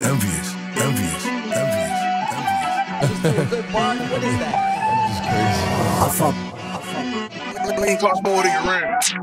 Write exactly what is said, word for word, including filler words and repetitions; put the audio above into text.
Envious, envious, envious, envious. Just do a good body. What is that? That's just crazy. I fuck. I fuck. Lean crossbow to your ribs.